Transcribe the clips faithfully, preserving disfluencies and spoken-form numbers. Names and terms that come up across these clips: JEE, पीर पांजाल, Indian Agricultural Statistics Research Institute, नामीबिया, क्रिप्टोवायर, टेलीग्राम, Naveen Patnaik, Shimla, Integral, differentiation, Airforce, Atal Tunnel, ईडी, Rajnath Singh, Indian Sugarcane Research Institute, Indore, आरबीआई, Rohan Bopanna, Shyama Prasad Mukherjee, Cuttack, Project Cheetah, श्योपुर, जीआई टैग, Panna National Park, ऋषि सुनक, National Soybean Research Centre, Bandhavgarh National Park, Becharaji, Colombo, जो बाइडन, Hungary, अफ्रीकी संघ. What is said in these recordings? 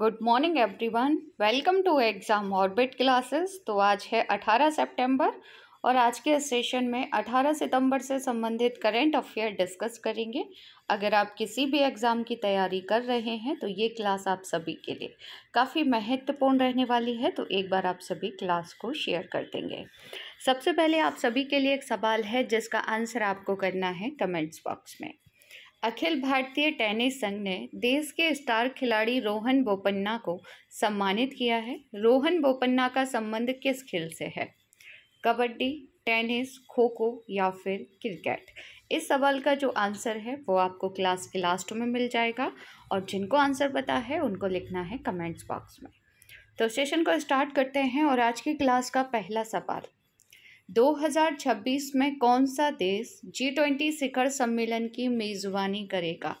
Good morning everyone, welcome to exam orbit classes. तो आज है अठारह सितंबर और आज के सेशन में अठारह सितंबर से संबंधित करेंट अफेयर डिस्कस करेंगे। अगर आप किसी भी एग्ज़ाम की तैयारी कर रहे हैं तो ये क्लास आप सभी के लिए काफ़ी महत्वपूर्ण रहने वाली है, तो एक बार आप सभी क्लास को शेयर कर देंगे। सबसे पहले आप सभी के लिए एक सवाल है जिसका आंसर आपको करना है कमेंट्स बॉक्स में। अखिल भारतीय टेनिस संघ ने देश के स्टार खिलाड़ी रोहन बोपन्ना को सम्मानित किया है। रोहन बोपन्ना का संबंध किस खेल से है? कबड्डी, टेनिस, खो खो या फिर क्रिकेट? इस सवाल का जो आंसर है वो आपको क्लास के लास्ट में मिल जाएगा और जिनको आंसर पता है उनको लिखना है कमेंट्स बॉक्स में। तो सेशन को स्टार्ट करते हैं और आज की क्लास का पहला सवाल, दो हज़ार छब्बीस में कौन सा देश जी ट्वेंटी शिखर सम्मेलन की मेज़बानी करेगा?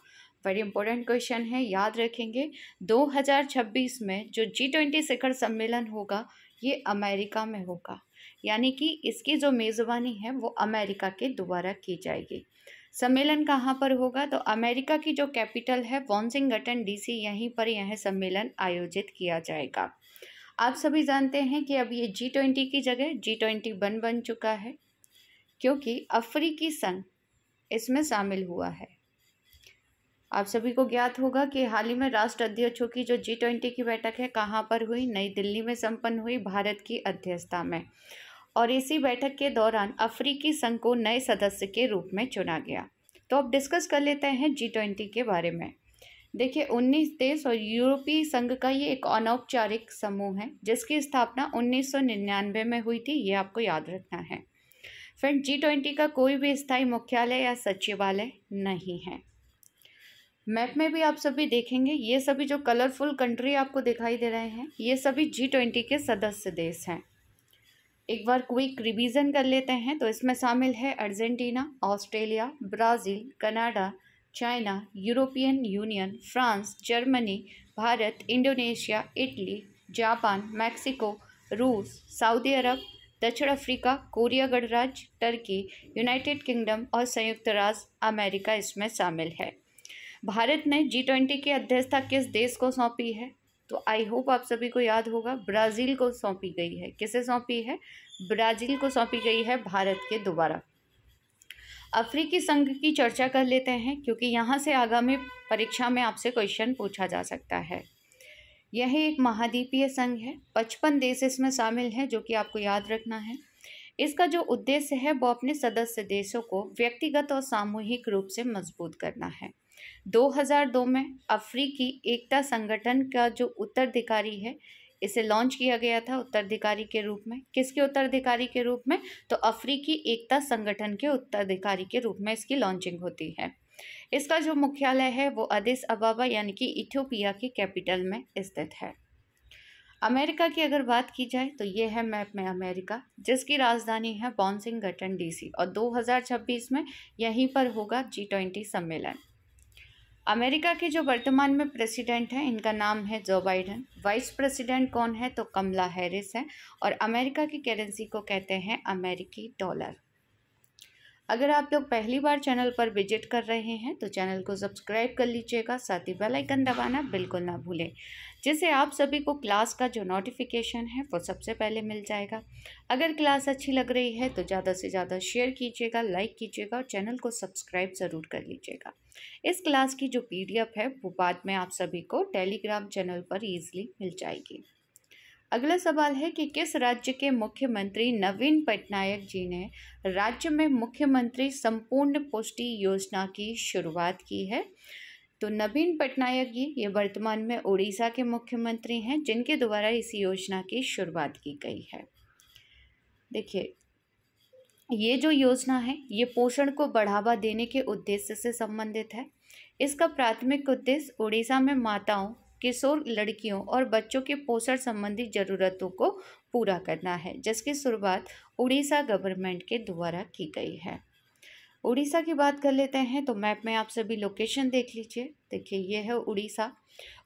बड़ी इम्पोर्टेंट क्वेश्चन है, याद रखेंगे। दो हज़ार छब्बीस में जो जी ट्वेंटी शिखर सम्मेलन होगा ये अमेरिका में होगा, यानी कि इसकी जो मेज़बानी है वो अमेरिका के द्वारा की जाएगी। सम्मेलन कहाँ पर होगा? तो अमेरिका की जो कैपिटल है वॉशिंगटन डी सी, यहीं पर यह सम्मेलन आयोजित किया जाएगा। आप सभी जानते हैं कि अब ये जी ट्वेंटी की जगह जी ट्वेंटी वन बन चुका है क्योंकि अफ्रीकी संघ इसमें शामिल हुआ है। आप सभी को ज्ञात होगा कि हाल ही में राष्ट्र अध्यक्षों की जो जी ट्वेंटी की बैठक है कहाँ पर हुई? नई दिल्ली में संपन्न हुई, भारत की अध्यक्षता में। और इसी बैठक के दौरान अफ्रीकी संघ को नए सदस्य के रूप में चुना गया। तो अब डिस्कस कर लेते हैं जी ट्वेंटी के बारे में। देखिए, उन्नीस देश और यूरोपीय संघ का ये एक अनौपचारिक समूह है जिसकी स्थापना उन्नीस सौ निन्यानवे में हुई थी, ये आपको याद रखना है। फ्रेंड, जी ट्वेंटी का कोई भी स्थायी मुख्यालय या सचिवालय नहीं है। मैप में भी आप सभी देखेंगे ये सभी जो कलरफुल कंट्री आपको दिखाई दे रहे हैं ये सभी जी ट्वेंटी के सदस्य देश हैं। एक बार क्विक रिवीजन कर लेते हैं। तो इसमें शामिल है Argentina, Australia, Brazil, Canada, China, European Union, France, Germany, Bharat, Indonesia, Italy, Japan, Mexico, रूस, सऊदी अरब, दक्षिण अफ्रीका, कोरिया गणराज्य, टर्की, यूनाइटेड किंगडम और संयुक्त राज्य अमेरिका इसमें शामिल है। भारत ने जी ट्वेंटी की अध्यक्षता किस देश को सौंपी है? तो आई होप आप सभी को याद होगा, ब्राज़ील को सौंपी गई है। किसे सौंपी है? ब्राज़ील को सौंपी गई है भारत के द्वारा। अफ्रीकी संघ की चर्चा कर लेते हैं क्योंकि यहाँ से आगामी परीक्षा में आपसे क्वेश्चन पूछा जा सकता है। यह एक महाद्वीपीय संघ है, पचपन देश इसमें शामिल हैं जो कि आपको याद रखना है। इसका जो उद्देश्य है वो अपने सदस्य देशों को व्यक्तिगत और सामूहिक रूप से मजबूत करना है। दो हज़ार दो में अफ्रीकी एकता संगठन का जो उत्तराधिकारी है इसे लॉन्च किया गया था, उत्तराधिकारी के रूप में। किसके उत्तराधिकारी के रूप में? तो अफ्रीकी एकता संगठन के उत्तराधिकारी के रूप में इसकी लॉन्चिंग होती है। इसका जो मुख्यालय है वो अदिस अबाबा यानी कि इथियोपिया की कैपिटल में स्थित है। अमेरिका की अगर बात की जाए तो ये है मैप में अमेरिका, जिसकी राजधानी है वॉशिंगटन डी सी और दो हज़ार छब्बीस में यहीं पर होगा जी ट्वेंटी सम्मेलन। अमेरिका के जो वर्तमान में प्रेसिडेंट हैं इनका नाम है जो बाइडन। वाइस प्रेसिडेंट कौन है? तो कमला हैरिस है। और अमेरिका की करेंसी को कहते हैं अमेरिकी डॉलर। अगर आप लोग पहली बार चैनल पर विजिट कर रहे हैं तो चैनल को सब्सक्राइब कर लीजिएगा, साथ ही बेल आइकन दबाना बिल्कुल ना भूलें, जिससे आप सभी को क्लास का जो नोटिफिकेशन है वो सबसे पहले मिल जाएगा। अगर क्लास अच्छी लग रही है तो ज़्यादा से ज़्यादा शेयर कीजिएगा, लाइक कीजिएगा और चैनल को सब्सक्राइब ज़रूर कर लीजिएगा। इस क्लास की जो पी डी एफ है वो बाद में आप सभी को टेलीग्राम चैनल पर ईजिली मिल जाएगी। अगला सवाल है कि किस राज्य के मुख्यमंत्री नवीन पटनायक जी ने राज्य में मुख्यमंत्री संपूर्ण पुष्टि योजना की शुरुआत की है? तो नवीन पटनायक जी ये वर्तमान में उड़ीसा के मुख्यमंत्री हैं जिनके द्वारा इस योजना की शुरुआत की गई है। देखिए, ये जो योजना है ये पोषण को बढ़ावा देने के उद्देश्य से संबंधित है। इसका प्राथमिक उद्देश्य उड़ीसा में माताओं, किशोर लड़कियों और बच्चों के पोषण संबंधी ज़रूरतों को पूरा करना है, जिसकी शुरुआत उड़ीसा गवर्नमेंट के द्वारा की गई है। उड़ीसा की बात कर लेते हैं तो मैप में आप सभी लोकेशन देख लीजिए। देखिए, ये है उड़ीसा।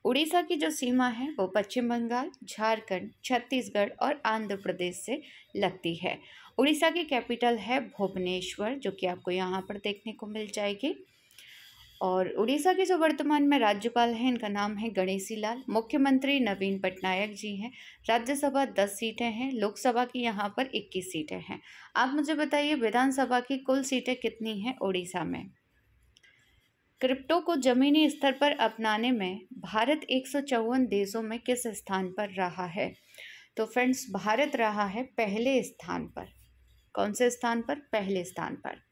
उड़ीसा की जो सीमा है वो पश्चिम बंगाल, झारखंड, छत्तीसगढ़ और आंध्र प्रदेश से लगती है। उड़ीसा की कैपिटल है भुवनेश्वर, जो कि आपको यहाँ पर देखने को मिल जाएगी। और उड़ीसा के जो वर्तमान में राज्यपाल हैं इनका नाम है गणेशी लाल। मुख्यमंत्री नवीन पटनायक जी हैं। राज्यसभा दस सीटें हैं, लोकसभा की यहाँ पर इक्कीस सीटें हैं। आप मुझे बताइए विधानसभा की कुल सीटें कितनी हैं उड़ीसा में। क्रिप्टो को जमीनी स्तर पर अपनाने में भारत एक सौ चौवन देशों में किस स्थान पर रहा है। तो फ्रेंड्स भारत रहा है पहले स्थान पर। कौन से स्थान पर? पहले स्थान पर।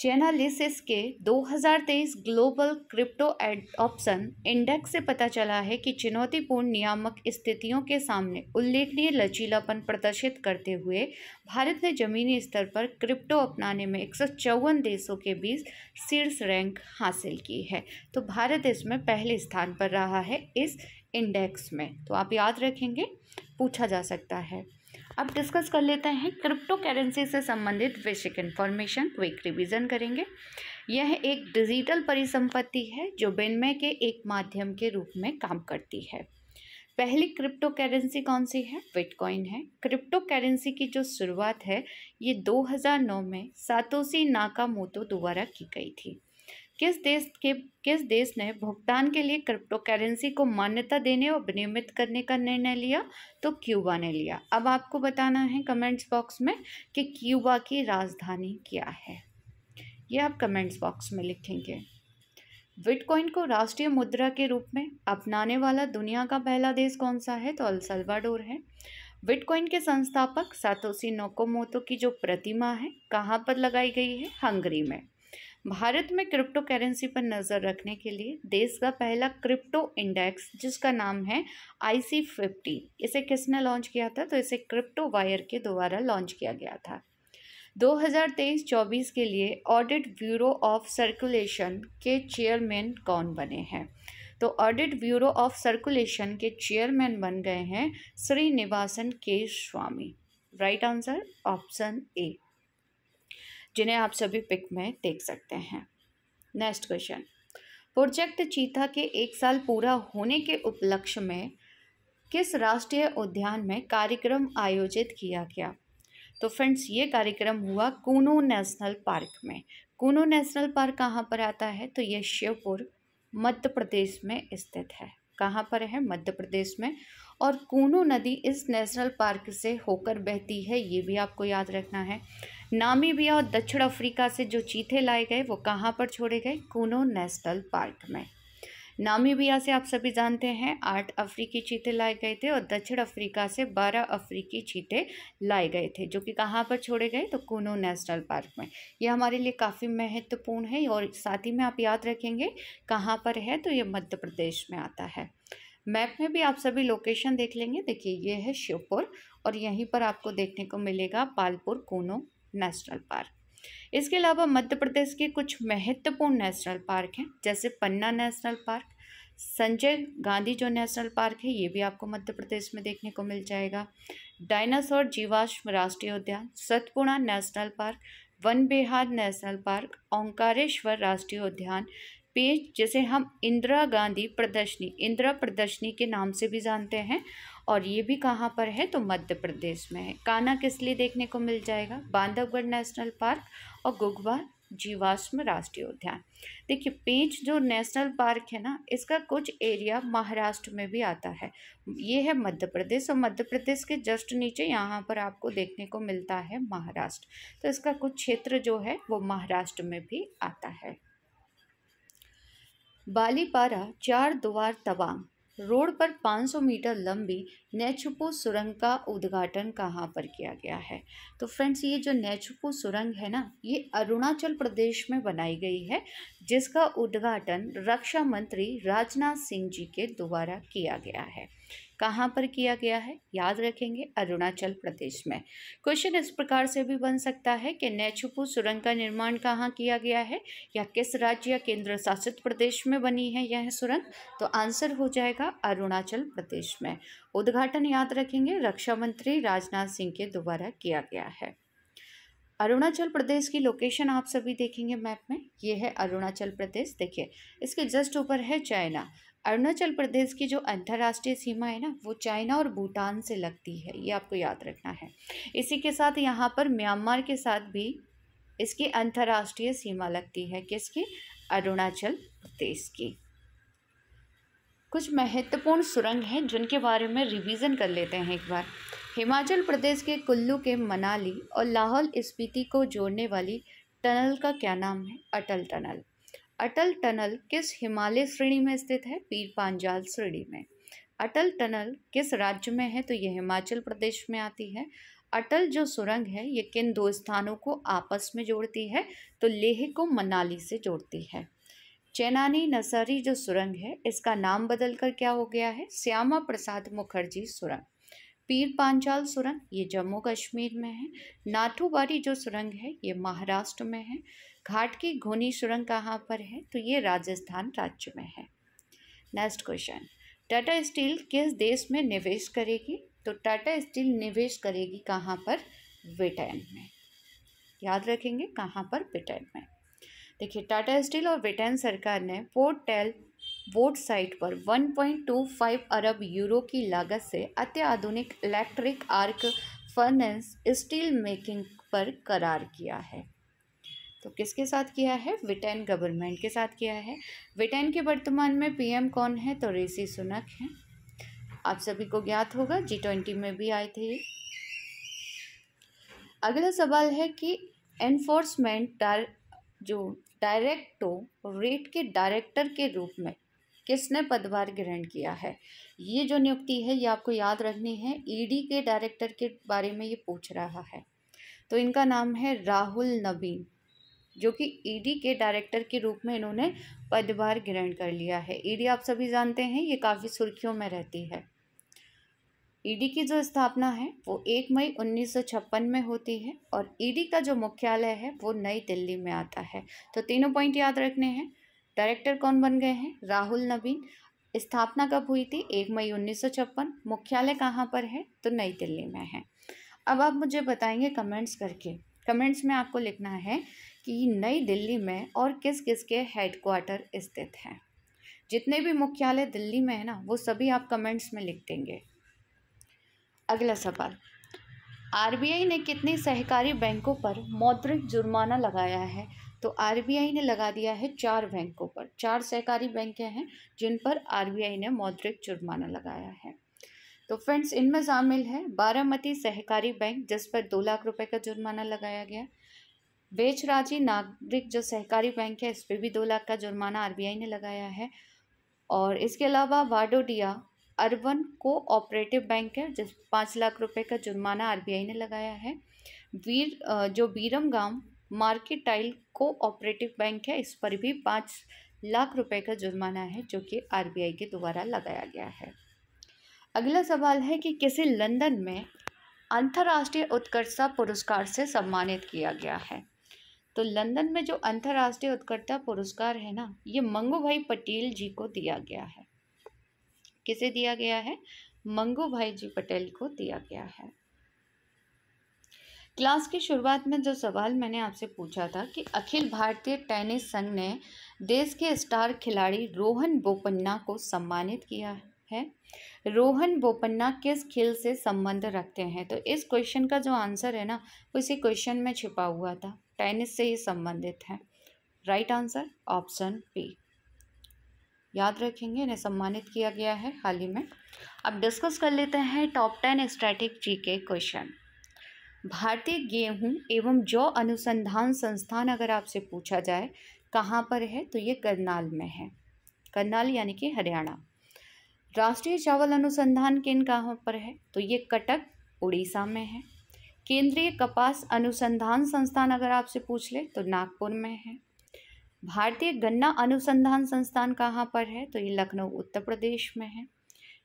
चैनालिसिस के दो हज़ार तेईस ग्लोबल क्रिप्टो ऑप्शन इंडेक्स से पता चला है कि चुनौतीपूर्ण नियामक स्थितियों के सामने उल्लेखनीय लचीलापन प्रदर्शित करते हुए भारत ने जमीनी स्तर पर क्रिप्टो अपनाने में एक सौ चौवन देशों के बीच शीर्ष रैंक हासिल की है। तो भारत इसमें पहले स्थान पर रहा है इस इंडेक्स में। तो आप याद रखेंगे, पूछा जा सकता है। अब डिस्कस कर लेते हैं क्रिप्टो करेंसी से संबंधित बेसिक इन्फॉर्मेशन। क्विक रिवीजन करेंगे। यह एक डिजिटल परिसंपत्ति है जो विनिमय के एक माध्यम के रूप में काम करती है। पहली क्रिप्टो करेंसी कौन सी है? बिटकॉइन है। क्रिप्टो करेंसी की जो शुरुआत है ये दो हज़ार नौ में सातोशी नाकामोतो द्वारा की गई थी। किस देश के किस देश ने भुगतान के लिए क्रिप्टो करेंसी को मान्यता देने और विनियमित करने का निर्णय लिया? तो क्यूबा ने लिया। अब आपको बताना है कमेंट्स बॉक्स में कि क्यूबा की राजधानी क्या है। ये आप कमेंट्स बॉक्स में लिखेंगे। बिटकॉइन को राष्ट्रीय मुद्रा के रूप में अपनाने वाला दुनिया का पहला देश कौन सा है? तो एल साल्वाडोर है। बिटकॉइन के संस्थापक सातोशी नाकामोतो की जो प्रतिमा है कहाँ पर लगाई गई है? हंगरी में। भारत में क्रिप्टो करेंसी पर नज़र रखने के लिए देश का पहला क्रिप्टो इंडेक्स जिसका नाम है आई सी फिफ्टी, इसे किसने लॉन्च किया था? तो इसे क्रिप्टोवायर के द्वारा लॉन्च किया गया था। दो हज़ार तेईस चौबीस के लिए ऑडिट ब्यूरो ऑफ सर्कुलेशन के चेयरमैन कौन बने हैं? तो ऑडिट ब्यूरो ऑफ सर्कुलेशन के चेयरमैन बन गए हैं Srinivasan K Swamy. Right answer option A, जिन्हें आप सभी पिक में देख सकते हैं। नेक्स्ट क्वेश्चन, प्रोजेक्ट चीता के एक साल पूरा होने के उपलक्ष्य में किस राष्ट्रीय उद्यान में कार्यक्रम आयोजित किया गया? तो फ्रेंड्स ये कार्यक्रम हुआ कूनो नेशनल पार्क में। कूनो नेशनल पार्क कहाँ पर आता है? तो ये शिवपुर मध्य प्रदेश में स्थित है। कहाँ पर है? मध्य प्रदेश में। और कूनो नदी इस नेशनल पार्क से होकर बहती है, ये भी आपको याद रखना है। नामीबिया और दक्षिण अफ्रीका से जो चीते लाए गए वो कहाँ पर छोड़े गए? कूनो नेशनल पार्क में। नामीबिया से आप सभी जानते हैं आठ अफ्रीकी चीते लाए गए थे और दक्षिण अफ्रीका से बारह अफ्रीकी चीते लाए गए थे, जो कि कहाँ पर छोड़े गए? तो कूनो नेशनल पार्क में। ये हमारे लिए काफ़ी महत्वपूर्ण है और साथ ही में आप याद रखेंगे कहाँ पर है, तो ये मध्य प्रदेश में आता है। मैप में भी आप सभी लोकेशन देख लेंगे। देखिए ये है श्योपुर और यहीं पर आपको देखने को मिलेगा पालपुर कूनो नेशनल पार्क। इसके अलावा मध्य प्रदेश के कुछ महत्वपूर्ण नेशनल पार्क हैं जैसे पन्ना नेशनल पार्क, संजय गांधी जो नेशनल पार्क है ये भी आपको मध्य प्रदेश में देखने को मिल जाएगा। डायनासोर जीवाश्म राष्ट्रीय उद्यान, Satpura national park, Van Vihar national park, Omkareshwar राष्ट्रीय उद्यान, पेंच जिसे हम इंदिरा गांधी प्रदर्शनी इंदिरा प्रदर्शनी के नाम से भी जानते हैं और ये भी कहाँ पर है? तो मध्य प्रदेश में है। कान्हा किस लिए देखने को मिल जाएगा? बांधवगढ़ नेशनल पार्क और गुगवा जीवाश्म राष्ट्रीय उद्यान। देखिए पेंच जो नेशनल पार्क है ना, इसका कुछ एरिया महाराष्ट्र में भी आता है। ये है मध्य प्रदेश और मध्य प्रदेश के जस्ट नीचे यहाँ पर आपको देखने को मिलता है महाराष्ट्र। तो इसका कुछ क्षेत्र जो है वो महाराष्ट्र में भी आता है। बालीपारा चार द्वार तवांग रोड पर पाँच सौ मीटर लंबी नेचुपू सुरंग का उद्घाटन कहाँ पर किया गया है? तो फ्रेंड्स ये जो नेचुपू सुरंग है ना, ये अरुणाचल प्रदेश में बनाई गई है, जिसका उद्घाटन रक्षा मंत्री राजनाथ सिंह जी के द्वारा किया गया है। कहाँ पर किया गया है? याद रखेंगे अरुणाचल प्रदेश में। क्वेश्चन इस प्रकार से भी बन सकता है कि नेचुपू सुरंग का निर्माण कहाँ किया गया है या किस राज्य या केंद्र शासित प्रदेश में बनी है यह सुरंग? तो आंसर हो जाएगा अरुणाचल प्रदेश में। उद्घाटन याद रखेंगे रक्षा मंत्री राजनाथ सिंह के द्वारा किया गया है। अरुणाचल प्रदेश की लोकेशन आप सभी देखेंगे मैप में। ये है अरुणाचल प्रदेश। देखिए इसके जस्ट ऊपर है चाइना। अरुणाचल प्रदेश की जो अंतर्राष्ट्रीय सीमा है ना, वो चाइना और भूटान से लगती है, ये आपको याद रखना है। इसी के साथ यहाँ पर म्यांमार के साथ भी इसकी अंतर्राष्ट्रीय सीमा लगती है। किसकी? अरुणाचल प्रदेश की। कुछ महत्वपूर्ण सुरंग हैं जिनके बारे में रिवीजन कर लेते हैं एक बार। हिमाचल प्रदेश के कुल्लू के मनाली और लाहौल स्पीति को जोड़ने वाली टनल का क्या नाम है? अटल टनल। अटल टनल किस हिमालय श्रेणी में स्थित है? पीर पांजाल श्रेणी में। अटल टनल किस राज्य में है? तो यह हिमाचल प्रदेश में आती है। अटल जो सुरंग है ये किन दो स्थानों को आपस में जोड़ती है? तो लेह को मनाली से जोड़ती है। चैनानी नसरी जो सुरंग है इसका नाम बदलकर क्या हो गया है? श्यामा प्रसाद मुखर्जी सुरंग। पीर पांचाल सुरंग ये जम्मू कश्मीर में है। नाथुबारी जो सुरंग है ये महाराष्ट्र में है। घाट की घोनी सुरंग कहाँ पर है? तो ये राजस्थान राज्य में है। नेक्स्ट क्वेश्चन, टाटा स्टील किस देश में निवेश करेगी? तो टाटा स्टील निवेश करेगी कहाँ पर? ब्रिटेन में। याद रखेंगे कहाँ पर? ब्रिटेन में। देखिए टाटा स्टील और ब्रिटेन सरकार ने पोर्ट टेल बोट साइट पर एक पॉइंट दो पाँच अरब यूरो की लागत से अत्याधुनिक electric arc furnace steel making पर करार किया है। तो किसके साथ किया है? ब्रिटेन गवर्नमेंट के साथ किया है। ब्रिटेन के वर्तमान में पीएम कौन है? तो ऋषि सुनक हैं। आप सभी को ज्ञात होगा, जी ट्वेंटी में भी आए थे। अगला सवाल है कि एनफोर्समेंट डार जो डायरेक्टोरेट के डायरेक्टर के रूप में किसने पदभार ग्रहण किया है? ये जो नियुक्ति है ये आपको याद रखनी है। ईडी के डायरेक्टर के बारे में ये पूछ रहा है, तो इनका नाम है राहुल नबीन, जो कि ईडी के डायरेक्टर के रूप में इन्होंने पदभार ग्रहण कर लिया है। ईडी आप सभी जानते हैं ये काफ़ी सुर्खियों में रहती है। ईडी की जो स्थापना है वो एक मई उन्नीस सौ छप्पन में होती है और ईडी का जो मुख्यालय है वो नई दिल्ली में आता है। तो तीनों पॉइंट याद रखने हैं। डायरेक्टर कौन बन गए हैं? राहुल नबीन। स्थापना कब हुई थी? एक मई उन्नीस सौ छप्पन। मुख्यालय कहाँ पर है? तो नई दिल्ली में है। अब आप मुझे बताएंगे कमेंट्स करके, कमेंट्स में आपको लिखना है कि नई दिल्ली में और किस किस के हेडक्वार्टर स्थित हैं। जितने भी मुख्यालय दिल्ली में है ना वो सभी आप कमेंट्स में लिख देंगे। अगला सवाल, आरबीआई ने कितने सहकारी बैंकों पर मौद्रिक जुर्माना लगाया है? तो आरबीआई ने लगा दिया है चार बैंकों पर। चार सहकारी बैंकें हैं जिन पर आरबीआई ने मौद्रिक जुर्माना लगाया है। तो फ्रेंड्स इनमें शामिल है बारामती सहकारी बैंक जिस पर दो लाख रुपए का जुर्माना लगाया गया। बेचराजी नागरिक जो सहकारी बैंक है इस पर भी दो लाख का जुर्माना आरबीआई ने लगाया है। और इसके अलावा वाडोडिया अर्बन कोऑपरेटिव बैंक है जिस पाँच लाख रुपए का जुर्माना आरबीआई ने लगाया है। वीर जो बीरमगाम मार्केटाइल कोऑपरेटिव बैंक है इस पर भी पाँच लाख रुपए का जुर्माना है जो कि आरबीआई के द्वारा लगाया गया है। अगला सवाल है कि किसे लंदन में अंतर्राष्ट्रीय उत्कृष्टता पुरस्कार से सम्मानित किया गया है? तो लंदन में जो अंतर्राष्ट्रीय उत्कृष्टता पुरस्कार है ना ये मंगूभाई पटेल जी को दिया गया है। किसे दिया गया है? मंगूभाई जी पटेल को दिया गया है। क्लास की शुरुआत में जो सवाल मैंने आपसे पूछा था कि अखिल भारतीय टेनिस संघ ने देश के स्टार खिलाड़ी रोहन बोपन्ना को सम्मानित किया है। रोहन बोपन्ना किस खेल से संबंध रखते हैं? तो इस क्वेश्चन का जो आंसर है ना उसी क्वेश्चन में छिपा हुआ था, टेनिस से ही संबंधित है। Right answer option B. याद रखेंगे, इन्हें सम्मानित किया गया है हाल ही में। अब डिस्कस कर लेते हैं top ten static GK question. भारतीय गेहूं एवं जौ अनुसंधान संस्थान अगर आपसे पूछा जाए कहाँ पर है? तो ये करनाल में है। करनाल यानी कि हरियाणा। राष्ट्रीय चावल अनुसंधान केंद्र कहाँ पर है? तो ये कटक उड़ीसा में है। केंद्रीय कपास अनुसंधान संस्थान अगर आपसे पूछ ले तो नागपुर में है। भारतीय गन्ना अनुसंधान संस्थान कहाँ पर है? तो ये लखनऊ उत्तर प्रदेश में है।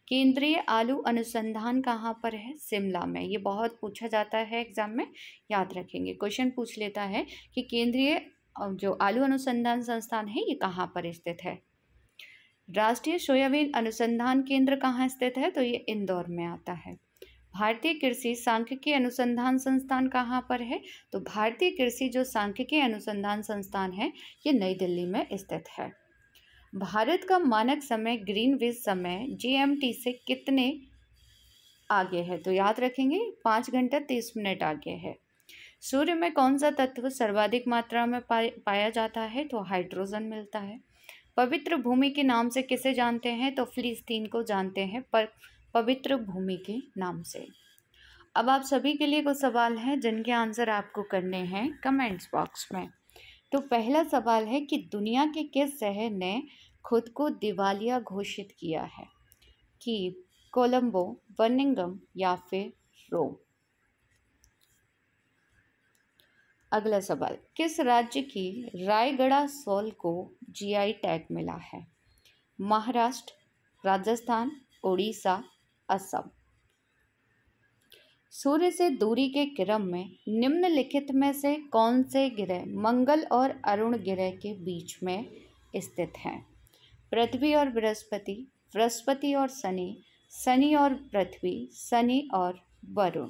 केंद्रीय आलू अनुसंधान कहाँ पर है? शिमला में। ये बहुत पूछा जाता है एग्जाम में, याद रखेंगे। क्वेश्चन पूछ लेता है कि केंद्रीय जो आलू अनुसंधान संस्थान है ये कहाँ पर स्थित है। राष्ट्रीय सोयाबीन अनुसंधान केंद्र कहाँ स्थित है? तो ये इंदौर में आता है। भारतीय कृषि सांख्यिकी अनुसंधान संस्थान कहाँ पर है? तो भारतीय कृषि जो सांख्यिकी अनुसंधान संस्थान है ये नई दिल्ली में स्थित है। भारत का मानक समय ग्रीनविच समय जीएमटी से कितने आगे है? तो याद रखेंगे पाँच घंटा तीस मिनट आगे है। सूर्य में कौन सा तत्व सर्वाधिक मात्रा में पाया जाता है, तो हाइड्रोजन मिलता है। पवित्र भूमि के नाम से किसे जानते हैं, तो फिलिस्तीन को जानते हैं पर पवित्र भूमि के नाम से। अब आप सभी के लिए कुछ सवाल हैं जिनके आंसर आपको करने हैं कमेंट्स बॉक्स में। तो पहला सवाल है कि दुनिया के किस शहर ने खुद को दिवालिया घोषित किया है, कि कोलंबो, बर्मिंघम या फिर रोम। अगला सवाल, किस राज्य की रायगढ़ा सॉल को जीआई टैग मिला है, महाराष्ट्र, राजस्थान, ओडिशा, असम। सूर्य से दूरी के क्रम में निम्नलिखित में से कौन से ग्रह मंगल और अरुण ग्रह के बीच में स्थित हैं, पृथ्वी और बृहस्पति, बृहस्पति और शनि, शनि और पृथ्वी, शनि और वरुण।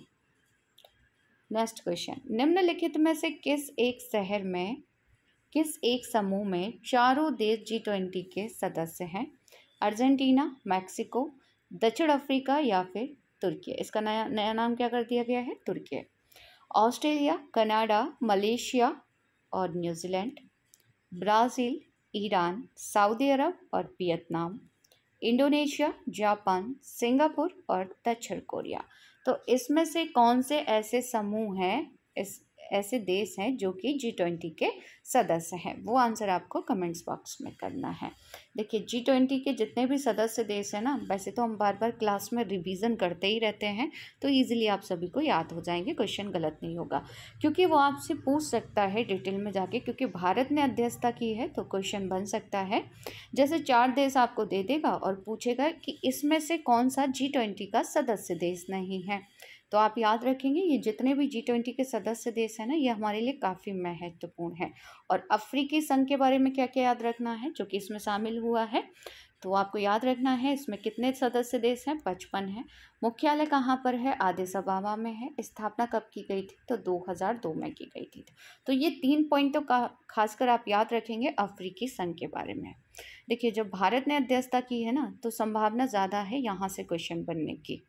नेक्स्ट क्वेश्चन, निम्नलिखित में से किस एक शहर में, किस एक समूह में चारों देश जी ट्वेंटी के सदस्य हैं, अर्जेंटीना, मैक्सिको, दक्षिण अफ्रीका या फिर तुर्की। इसका नया नया नाम क्या कर दिया गया है, तुर्की। ऑस्ट्रेलिया, कनाडा, मलेशिया और न्यूजीलैंड, ब्राज़ील, ईरान, सऊदी अरब और वियतनाम, इंडोनेशिया, जापान, सिंगापुर और दक्षिण कोरिया। तो इसमें से कौन से ऐसे समूह हैं, इस ऐसे देश हैं जो कि जी ट्वेंटी के सदस्य हैं, वो आंसर आपको कमेंट्स बॉक्स में करना है। देखिए जी ट्वेंटी के जितने भी सदस्य देश हैं ना, वैसे तो हम बार बार क्लास में रिवीजन करते ही रहते हैं तो इजीली आप सभी को याद हो जाएंगे, क्वेश्चन गलत नहीं होगा, क्योंकि वो आपसे पूछ सकता है डिटेल में जाके, क्योंकि भारत ने अध्यक्षता की है तो क्वेश्चन बन सकता है। जैसे चार देश आपको दे देगा और पूछेगा कि इसमें से कौन सा जी ट्वेंटी का सदस्य देश नहीं है, तो आप याद रखेंगे ये जितने भी जी ट्वेंटी के सदस्य देश हैं ना, ये हमारे लिए काफ़ी महत्वपूर्ण है। और अफ्रीकी संघ के बारे में क्या क्या याद रखना है, जो कि इसमें शामिल हुआ है, तो आपको याद रखना है इसमें कितने सदस्य देश हैं, पचपन हैं। मुख्यालय कहाँ पर है, आदिस अबाबा में है। स्थापना कब की गई थी, तो दो हज़ार दो में की गई थी। तो ये तीन पॉइंट तो खासकर आप याद रखेंगे अफ्रीकी संघ के बारे में। देखिए जब भारत ने अध्यक्षता की है ना, तो संभावना ज़्यादा है यहाँ से क्वेश्चन बनने की।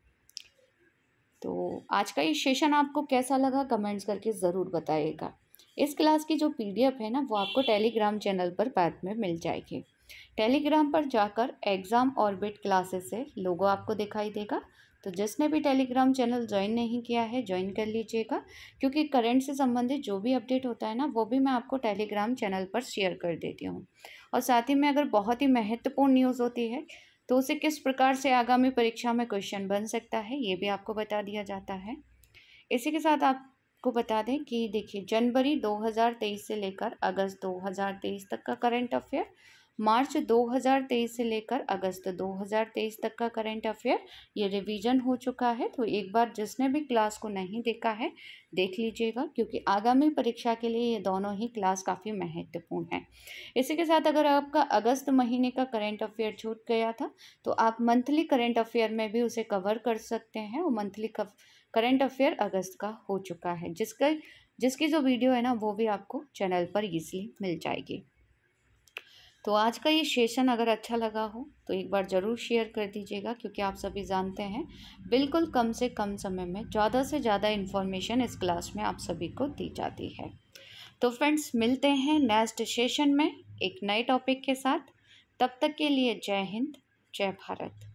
तो आज का ये सेशन आपको कैसा लगा, कमेंट्स करके ज़रूर बताइएगा। इस क्लास की जो पीडीएफ है ना, वो आपको टेलीग्राम चैनल पर बाद में मिल जाएगी। टेलीग्राम पर जाकर एग्ज़ाम ऑर्बिट क्लासेस से लोगो आपको दिखाई देगा, तो जिसने भी टेलीग्राम चैनल ज्वाइन नहीं किया है ज्वाइन कर लीजिएगा, क्योंकि करंट से संबंधित जो भी अपडेट होता है ना, वो भी मैं आपको टेलीग्राम चैनल पर शेयर कर देती हूँ। और साथ ही में अगर बहुत ही महत्वपूर्ण न्यूज़ होती है तो उसे किस प्रकार से आगामी परीक्षा में क्वेश्चन बन सकता है, ये भी आपको बता दिया जाता है। इसी के साथ आपको बता दें कि देखिए जनवरी दो हज़ार तेईस से लेकर अगस्त दो हज़ार तेईस तक का करंट अफेयर, मार्च दो हज़ार तेईस से लेकर अगस्त दो हज़ार तेईस तक का करंट अफेयर, ये रिवीजन हो चुका है। तो एक बार जिसने भी क्लास को नहीं देखा है देख लीजिएगा, क्योंकि आगामी परीक्षा के लिए ये दोनों ही क्लास काफ़ी महत्वपूर्ण हैं। इसी के साथ अगर आपका अगस्त महीने का करंट अफेयर छूट गया था, तो आप मंथली करंट अफेयर में भी उसे कवर कर सकते हैं। और मंथली करंट अफेयर अगस्त का हो चुका है, जिसका जिसकी जो वीडियो है ना, वो भी आपको चैनल पर ईजिली मिल जाएगी। तो आज का ये सेशन अगर अच्छा लगा हो तो एक बार ज़रूर शेयर कर दीजिएगा, क्योंकि आप सभी जानते हैं बिल्कुल कम से कम समय में ज़्यादा से ज़्यादा इन्फॉर्मेशन इस क्लास में आप सभी को दी जाती है। तो फ्रेंड्स, मिलते हैं नेक्स्ट सेशन में एक नए टॉपिक के साथ। तब तक के लिए जय हिंद, जय भारत।